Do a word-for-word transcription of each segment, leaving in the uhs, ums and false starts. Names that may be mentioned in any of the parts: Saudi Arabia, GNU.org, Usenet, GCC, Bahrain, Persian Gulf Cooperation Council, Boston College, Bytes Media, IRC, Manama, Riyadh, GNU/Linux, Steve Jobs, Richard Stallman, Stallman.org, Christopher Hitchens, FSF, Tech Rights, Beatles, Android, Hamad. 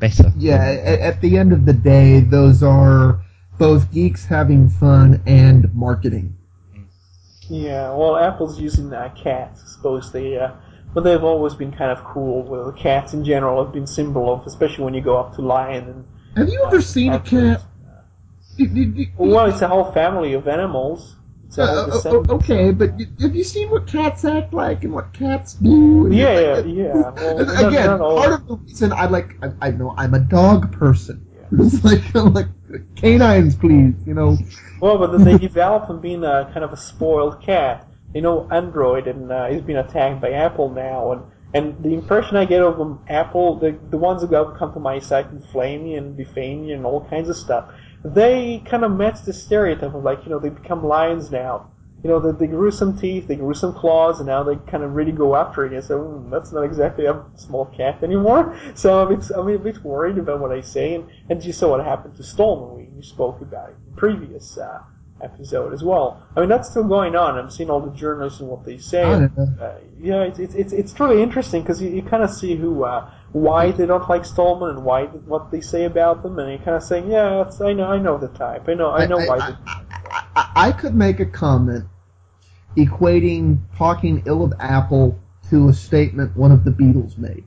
better. Yeah, at the end of the day, those are both geeks having fun and marketing. Yeah, well, Apple's using uh, cats, I suppose they, uh, but they've always been kind of cool. Well, cats in general have been symbol of, especially when you go up to lion. And, have you ever uh, seen a cat? Well, it's a whole family of animals. Uh, okay, but have you seen what cats act like and what cats do? Yeah, yeah, yeah. Well, again, not, not part of the reason I like, I, I know I'm a dog person. Yeah. It's like, I'm like, canines, please, you know. Well, but then they develop from being a, kind of a spoiled cat. You know, Android, and uh, he's been attacked by Apple now, and, and the impression I get of them, Apple, the, the ones who come to my site and flame me and defame me and all kinds of stuff, they kind of match the stereotype of, like, you know, they become lions now. You know, they, they grew some teeth, they grew some claws, and now they kind of really go after it. And so mm, that's not exactly a small cat anymore. So I'm, I'm a bit worried about what I say. And, and you saw what happened to Stallman. We, we spoke about it in the previous uh, episode as well. I mean, that's still going on. I'm seeing all the journalists and what they say. And, uh, you know, it's, it's, it's, it's truly interesting because you, you kind of see who... Uh, why they don't like Stallman and why what they say about them, and you're kind of saying, yeah, that's, I know, I know the type. I know, I know I, why. I, I, I, I could make a comment equating talking ill of Apple to a statement one of the Beatles made,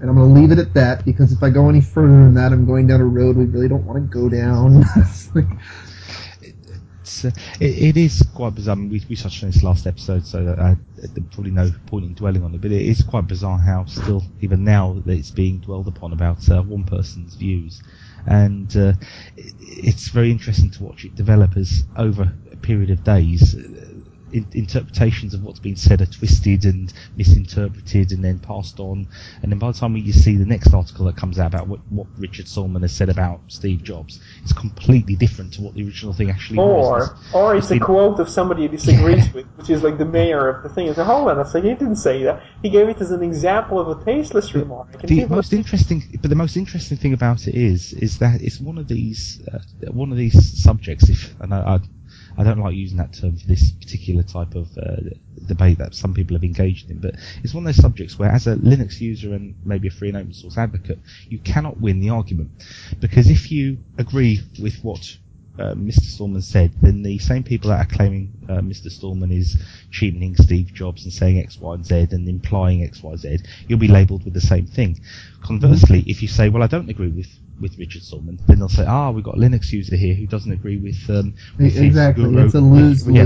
and I'm going to leave it at that because if I go any further than that, I'm going down a road we really don't want to go down. It's like, Uh, it, it is quite bizarre. I mean, we, we touched on this last episode, so I, I, there's probably no point in dwelling on it, but it is quite bizarre how still, even now, that it's being dwelled upon about uh, one person's views. And uh, it, it's very interesting to watch it develop as, over a period of days, uh, in, interpretations of what's been said are twisted and misinterpreted and then passed on. And then by the time you see the next article that comes out about what, what Richard Stallman has said about Steve Jobs, it's completely different to what the original thing actually or, was. Or it's, it's a been, quote of somebody he disagrees yeah. with, which is like the mayor of the thing. It's like, hold on, it's like, he didn't say that. He gave it as an example of a tasteless remark. And the most interesting, but the most interesting thing about it is, is that it's one of these, uh, one of these subjects. If and I. I I don't like using that term for this particular type of uh, debate that some people have engaged in, but it's one of those subjects where, as a Linux user and maybe a free and open source advocate, you cannot win the argument. Because if you agree with what uh, Mister Stallman said, then the same people that are claiming uh, Mister Stallman is cheapening Steve Jobs and saying X, Y, and Z and implying X, Y, Z, you'll be labelled with the same thing. Conversely, if you say, well, I don't agree with with Richard Stallman, then they'll say, ah, we've got a Linux user here who doesn't agree with, um, with exactly. His guru. It's a lose-lose. Yeah.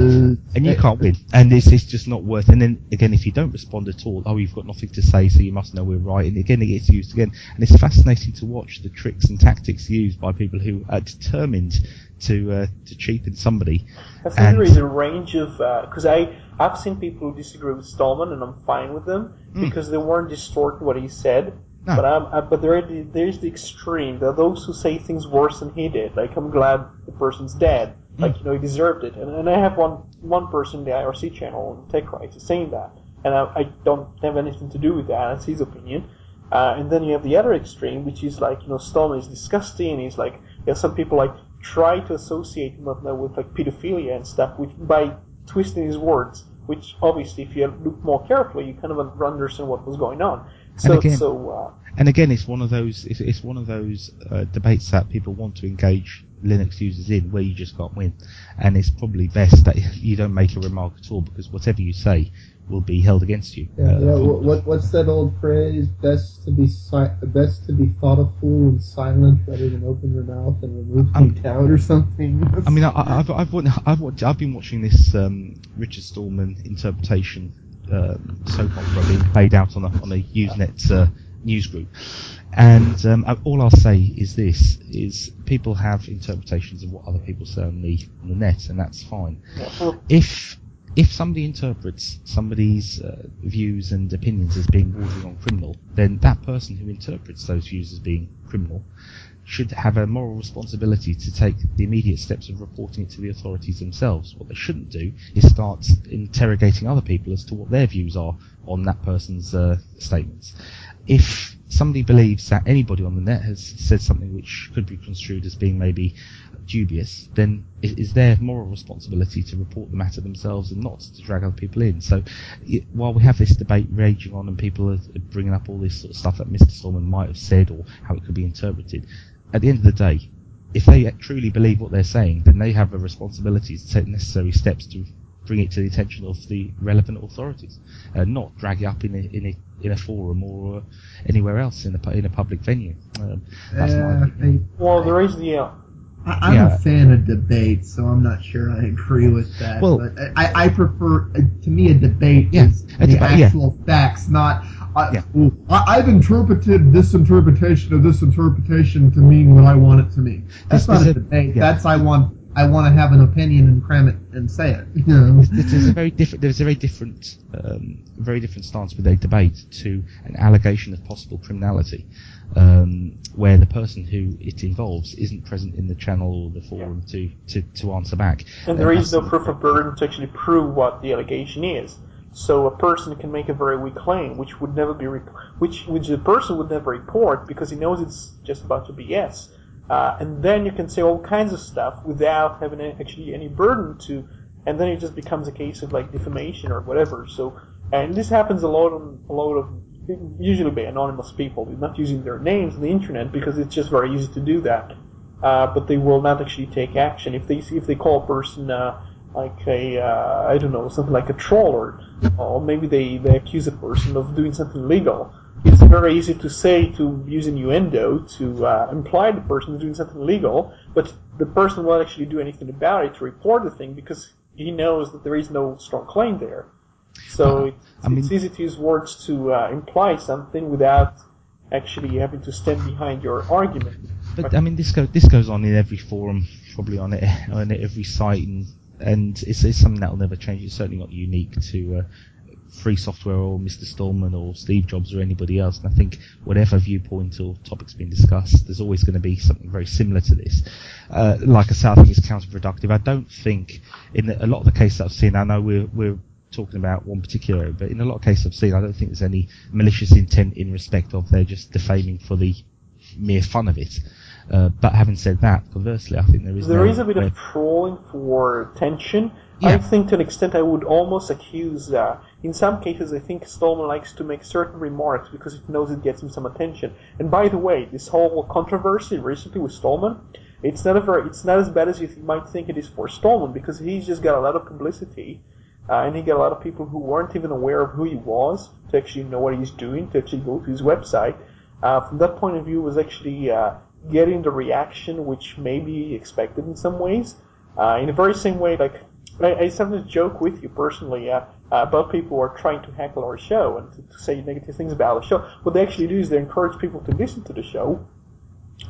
And you can't win. And it's, it's just not worth it. And then, again, if you don't respond at all, oh, you've got nothing to say, so you must know we're right. And again, it gets used again. And it's fascinating to watch the tricks and tactics used by people who are determined to uh, to cheapen somebody. I think and there is a range of... Because uh, I, I've seen people who disagree with Stallman, and I'm fine with them, mm. because they weren't distorting what he said. No. But I'm, I, but there the, there's the extreme. There are those who say things worse than he did. Like, I'm glad the person's dead. Like, you know, he deserved it. And, and I have one one person in the I R C channel on Tech Rights saying that, and I, I don't have anything to do with that. That's his opinion. Uh, and then you have the other extreme, which is like, you know, Stallman is disgusting. He's like, you know, some people like try to associate him with, with like pedophilia and stuff, which by twisting his words. Which obviously, if you look more carefully, you kind of understand what was going on. So, and again, so, uh, and again, it's one of those it's, it's one of those uh, debates that people want to engage Linux users in, where you just can't win, and it's probably best that you don't make a remark at all, because whatever you say will be held against you. Yeah, uh, yeah. What, what's that old phrase? Best to be si- best to be thought a fool and silent rather than open your mouth and remove um, your doubt or something. I mean, I, I've I've watched, I've watched, I've been watching this um, Richard Stallman interpretation uh, soap opera being played out on a on a Usenet uh, newsgroup, and um, all I'll say is this: is people have interpretations of what other people say on the on the net, and that's fine. If If somebody interprets somebody's uh, views and opinions as being bordering on criminal, then that person who interprets those views as being criminal should have a moral responsibility to take the immediate steps of reporting it to the authorities themselves. What they shouldn't do is start interrogating other people as to what their views are on that person's uh, statements. If somebody believes that anybody on the net has said something which could be construed as being maybe dubious, then it is their moral responsibility to report the matter themselves and not to drag other people in. So it, while we have this debate raging on and people are bringing up all this sort of stuff that Mister Stallman might have said or how it could be interpreted, at the end of the day, if they truly believe what they're saying, then they have a responsibility to take necessary steps to bring it to the attention of the relevant authorities, uh, not drag it up in a, in a in a forum or anywhere else in a in a public venue. Um, that's uh, I, well, there is the. Uh, I, I'm yeah. a fan of debate, so I'm not sure I agree with that. Well, but I, I prefer uh, to me a debate yeah, is a the debate, actual yeah. facts, not. I, yeah. well, I, I've interpreted this interpretation of this interpretation to mean what I want it to mean. That's this, not a debate. Yeah. That's I want. I want to have an opinion and cram it and say it. You know? There's a very different, there's a very different, um, very different stance with a debate to an allegation of possible criminality, um, where the person who it involves isn't present in the channel or the forum yeah. to, to, to answer back. And there uh, is no the proof problem. of burden to actually prove what the allegation is. So a person can make a very weak claim, which would never be, rep- which which the person would never report because he knows it's just a bunch of B S. Uh, and then you can say all kinds of stuff without having any, actually any burden to, and then it just becomes a case of like defamation or whatever. So, and this happens a lot on a lot of usually by anonymous people. They're not using their names on the internet because it's just very easy to do that. Uh, but they will not actually take action if they if they call a person uh, like a uh, I don't know something like a troller, or maybe they they accuse a person of doing something illegal. It's very easy to say, to use innuendo, to uh, imply the person is doing something illegal, but the person won't actually do anything about it to report the thing because he knows that there is no strong claim there. So uh, it's, I mean, it's easy to use words to uh, imply something without actually having to stand behind your argument. But, but I mean, this, go, this goes on in every forum, probably on, it, on every site, and, and it's, it's something that will never change. It's certainly not unique to... Uh, free software or Mister Stallman or Steve Jobs or anybody else, and I think whatever viewpoint or topic's been discussed, there's always going to be something very similar to this. Uh, like I said, I think it's counterproductive. I don't think, in a lot of the cases I've seen, I know we're, we're talking about one particular area, but in a lot of cases I've seen, I don't think there's any malicious intent in respect of they're just defaming for the mere fun of it. Uh, but having said that, conversely, I think there is... There no is a bit of trolling for tension. Yeah. I think to an extent I would almost accuse... Uh, in some cases, I think Stallman likes to make certain remarks because it knows it gets him some attention. And by the way, this whole controversy recently with Stallman, it's not, a very, it's not as bad as you th- might think it is for Stallman because he's just got a lot of publicity uh, and he got a lot of people who weren't even aware of who he was to actually know what he's doing, to actually go to his website. Uh, from that point of view, it was actually... Uh, getting the reaction which may be expected in some ways. Uh, in the very same way, like, I, I sometimes joke with you personally uh, uh, about people who are trying to heckle our show and to, to say negative things about our show. What they actually do is they encourage people to listen to the show.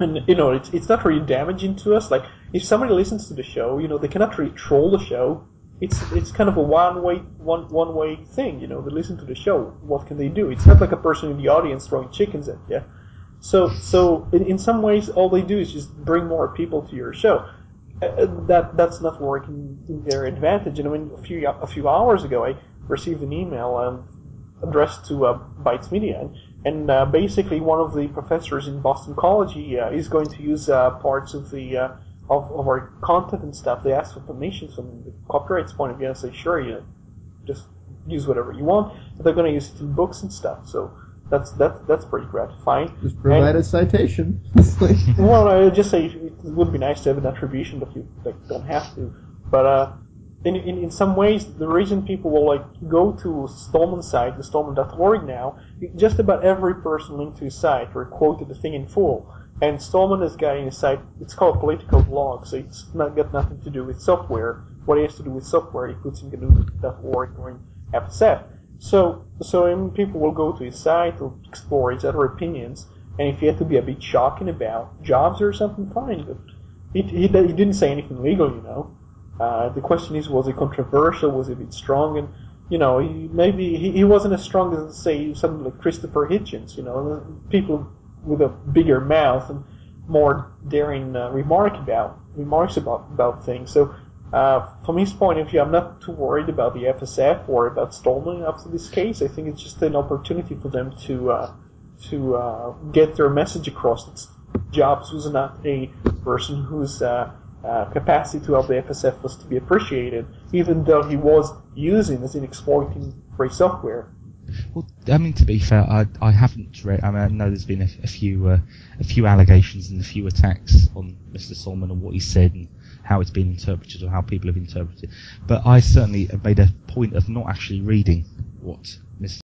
And, you know, it's it's not really damaging to us. Like, if somebody listens to the show, you know, they cannot really troll the show. It's it's kind of a one-way one one way thing, you know. They listen to the show. What can they do? It's not like a person in the audience throwing chickens at you. So, so in, in some ways, all they do is just bring more people to your show. Uh, that that's not working in their advantage. And I mean, a few a few hours ago, I received an email um, addressed to uh, Bytes Media, and uh, basically, one of the professors in Boston College he, uh, is going to use uh, parts of the uh, of, of our content and stuff. They asked for permission from the copyrights point of view, and I say, sure, you know, just use whatever you want. But they're going to use it in books and stuff. So. That's that, that's pretty gratifying. Just provide and, a citation. Well, I would just say it would be nice to have an attribution, but you like, don't have to. But uh, in, in in some ways, the reason people will like go to Stallman's site, the Stallman dot org now, just about every person linked to his site or quoted the thing in full. And Stallman has got in his site, it's called political blog, so it's not got nothing to do with software. What he has to do with software, he puts in G N U dot org or in F S F. So, so people will go to his site or explore his other opinions, and if he had to be a bit shocking about Jobs or something, fine, but he, he, he didn't say anything legal, you know. Uh, the question is, was it controversial, was it a bit strong, and, you know, he, maybe he, he wasn't as strong as, say, something like Christopher Hitchens, you know, people with a bigger mouth and more daring uh, remark about, remarks about, about things, so... Uh, from his point of view, I'm not too worried about the F S F or about Stallman up to this case. I think it's just an opportunity for them to uh, to uh, get their message across. It's, Jobs was not a person whose uh, uh, capacity to help the F S F was to be appreciated, even though he was using as in exploiting free software. Well, I mean, to be fair, I I haven't read. I mean, I know there's been a, a few uh, a few allegations and a few attacks on Mister Stallman and what he said and how it's been interpreted or how people have interpreted it. But I certainly have made a point of not actually reading what Mister